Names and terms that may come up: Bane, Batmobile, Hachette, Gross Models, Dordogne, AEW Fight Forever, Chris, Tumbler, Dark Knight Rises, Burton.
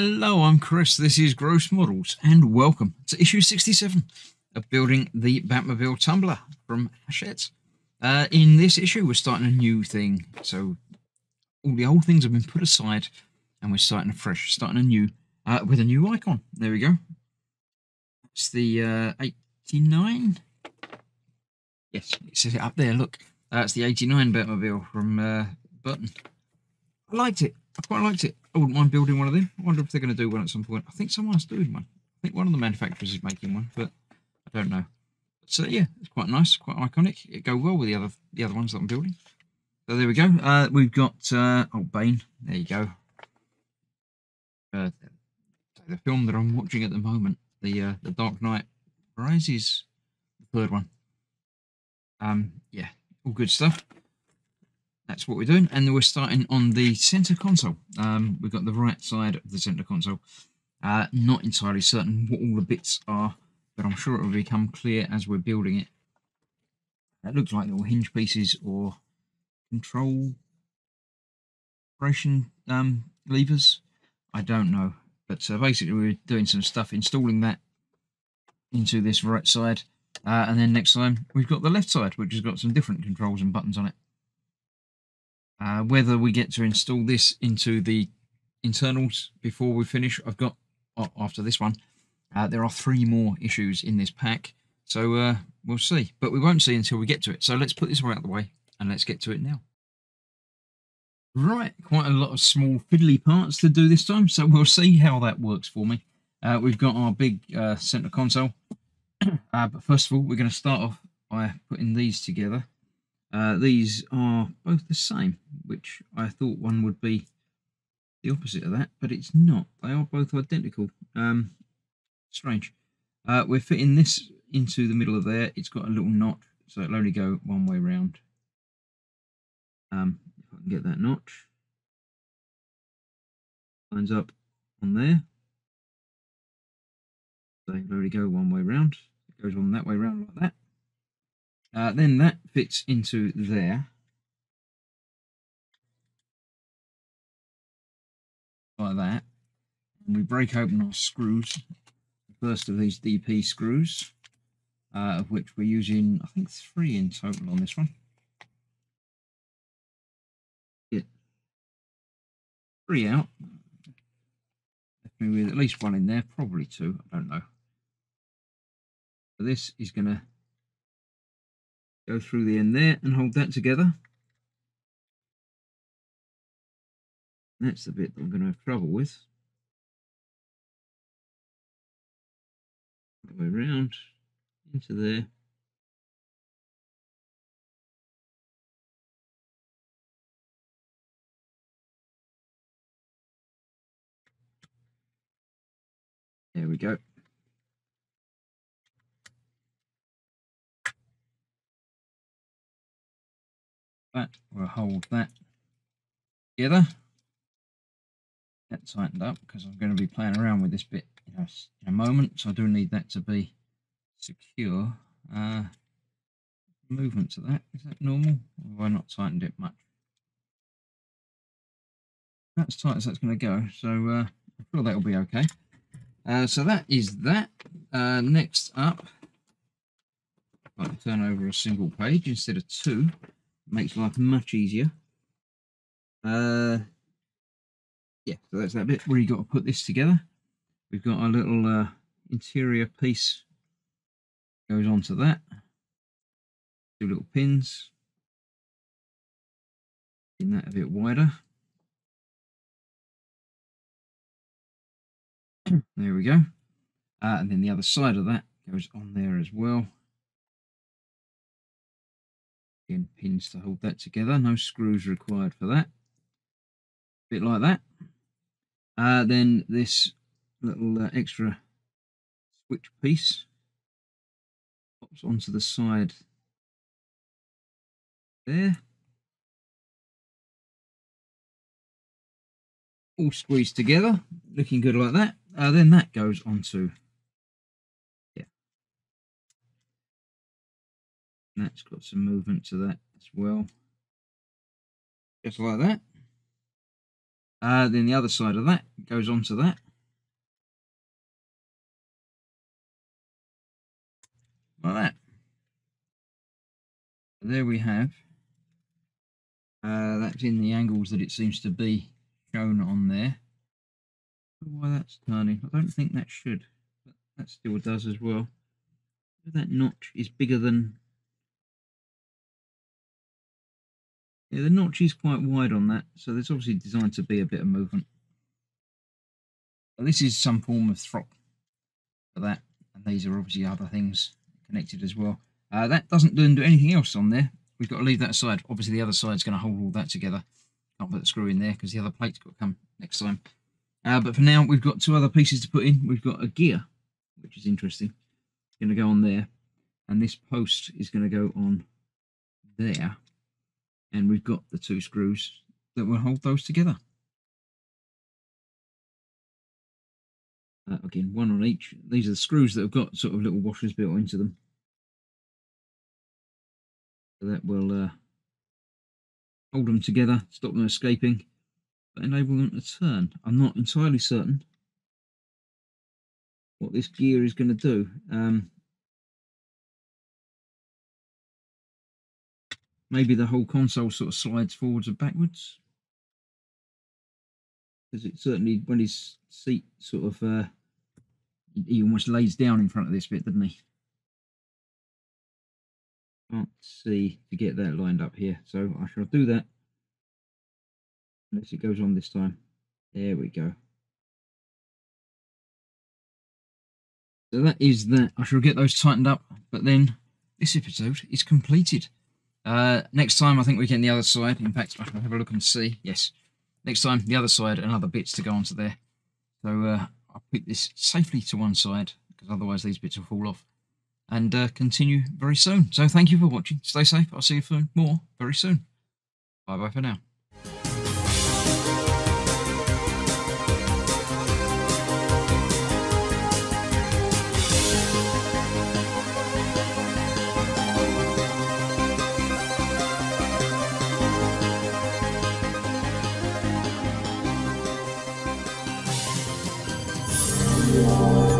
Hello, I'm Chris, this is Gross Models, and welcome to issue 67 of Building the Batmobile Tumbler from Hachette. In this issue, we're starting a new thing, so all the old things have been put aside, and we're starting afresh, starting anew with a new icon. There we go. It's the 89? Yes, it says it up there, look. It's the 89 Batmobile from Burton. I liked it. I quite liked it. I wouldn't mind building one of them. I wonder if they're going to do one at some point. I think someone's doing one. I think one of the manufacturers is making one, but I don't know. So yeah, it's quite nice, quite iconic. It go well with the other ones that I'm building. So there we go. We've got Bane. There you go. The film that I'm watching at the moment, the Dark Knight Rises, the third one. Yeah, all good stuff. That's what we're doing, and then we're starting on the center console. We've got the right side of the center console. Not entirely certain what all the bits are, but I'm sure it will become clear as we're building it. That looks like little hinge pieces or control operation levers. I don't know, but basically we're doing some stuff, installing that into this right side, and then next time we've got the left side, which has got some different controls and buttons on it. Whether we get to install this into the internals before we finish, I've got after this one. There are 3 more issues in this pack, so we'll see. But we won't see until we get to it. So let's put this one out of the way and let's get to it now. Right, quite a lot of small fiddly parts to do this time, so we'll see how that works for me. We've got our big center console. But first of all, we're going to start off by putting these together. These are both the same, which I thought one would be the opposite of that, but it's not. They are both identical. Strange. We're fitting this into the middle of there. It's got a little notch, so it'll only go one way round. If I can get that notch. Lines up on there. So it'll only go one way round. It goes on that way round like that. Then that fits into there like that, and we break open our screws. The first of these DP screws, of which we're using, I think, 3 in total on this one. Get 3 out. Left me with at least 1 in there, probably 2. I don't know. So this is going to go through the end there and hold that together. That's the bit that I'm going to have trouble with. All the way around into there. There we go. That will hold that together. That tightened up because I'm going to be playing around with this bit in a moment, so I do need that to be secure. Movement to that, is that normal? Or have I not tightened it much? That's tight as that's going to go, so I'm sure that will be okay. So that is that. Next up, I'd like to turn over a single page instead of 2. Makes life much easier. Yeah, so that's that bit where you got to put this together. We've got our little interior piece goes onto that. 2 little pins. Making that a bit wider. There we go. And then the other side of that goes on there as well. Again, pins to hold that together, no screws required for that. Bit like that. Then this little extra switch piece pops onto the side there. All squeezed together, looking good like that. Then that goes onto. That's got some movement to that as well, just like that. Then the other side of that goes onto that. like that. There we have. That's in the angles that it seems to be shown on there. Why that's tiny. I don't think that should, but that still does as well. That notch is bigger than. Yeah, the notch is quite wide on that, so there's obviously designed to be a bit of movement. But this is some form of throttle for that, and these are obviously other things connected as well. That doesn't do anything else on there. We've got to leave that aside. Obviously, the other side's going to hold all that together. Can't put the screw in there because the other plate's got to come next time. But for now, we've got two other pieces to put in. We've got a gear, which is interesting. It's going to go on there, and this post is going to go on there. And we've got the two screws that will hold those together. Again, one on each. These are the screws that have got sort of little washers built into them. So that will hold them together, stop them escaping, but enable them to turn. I'm not entirely certain what this gear is going to do. Maybe the whole console sort of slides forwards or backwards. Because it certainly, when his seat sort of, he almost lays down in front of this bit, doesn't he? Can't see to get that lined up here. So I shall do that. Unless it goes on this time. There we go. So that is that. I shall get those tightened up. But then this episode is completed. Next time I think we get the other side. In fact, I can have a look and see. Yes, next time the other side and other bits to go onto there. So I'll put this safely to one side because otherwise these bits will fall off, and continue very soon. So thank you for watching. Stay safe. I'll see you for more very soon. Bye bye for now. Wow.